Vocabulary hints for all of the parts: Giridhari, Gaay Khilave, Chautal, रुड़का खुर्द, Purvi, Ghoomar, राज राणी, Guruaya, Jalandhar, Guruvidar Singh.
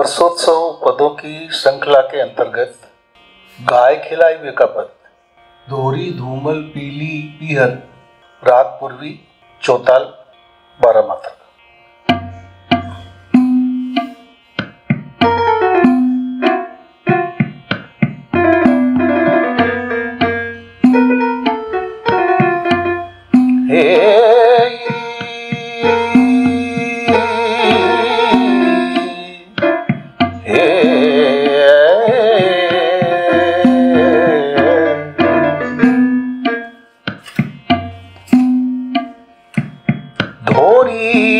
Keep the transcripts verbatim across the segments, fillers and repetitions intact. वर्षोत्सव पदों की श्रृंखला के अंतर्गत गाय खिलावे का पद धोरी घूमर पीली पीहर राग पूर्वी चौताल बारह मात्रा। धोरी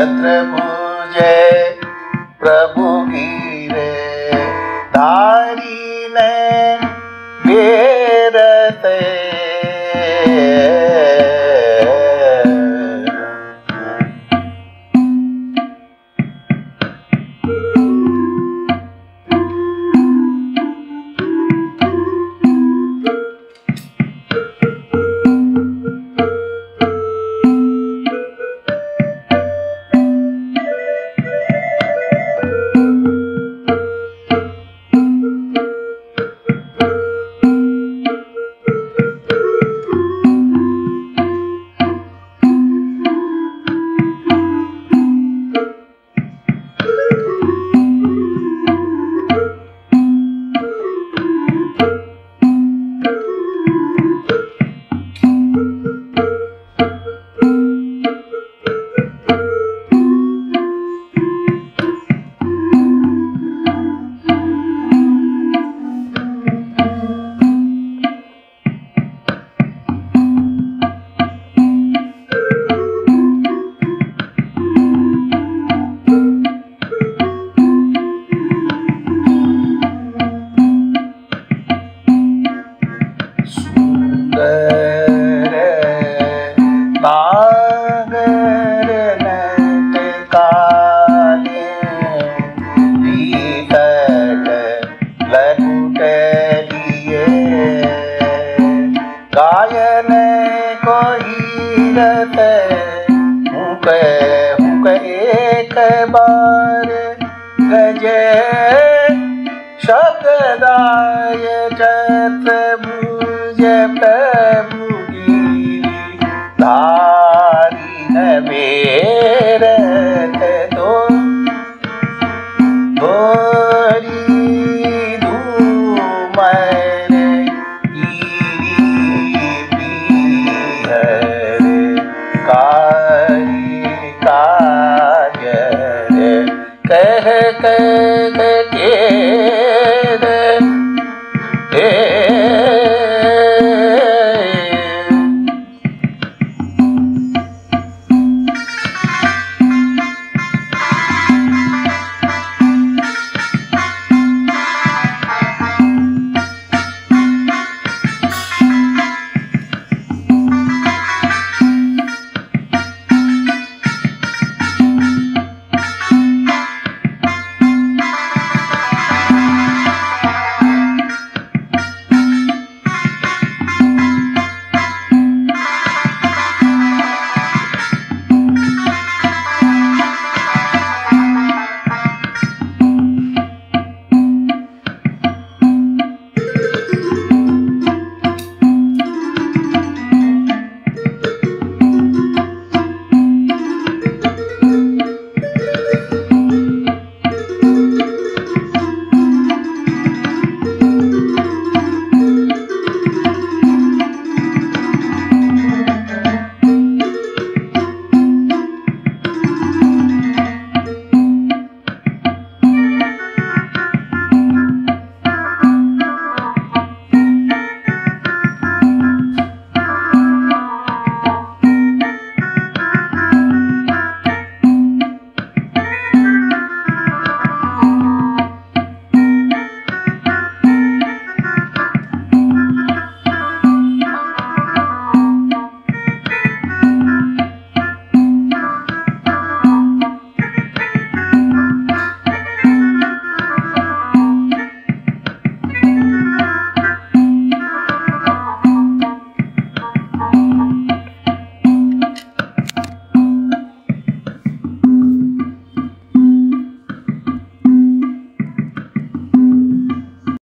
छत्र पूजे प्रभु गिरे धारी ने घेरते गायन कोई रत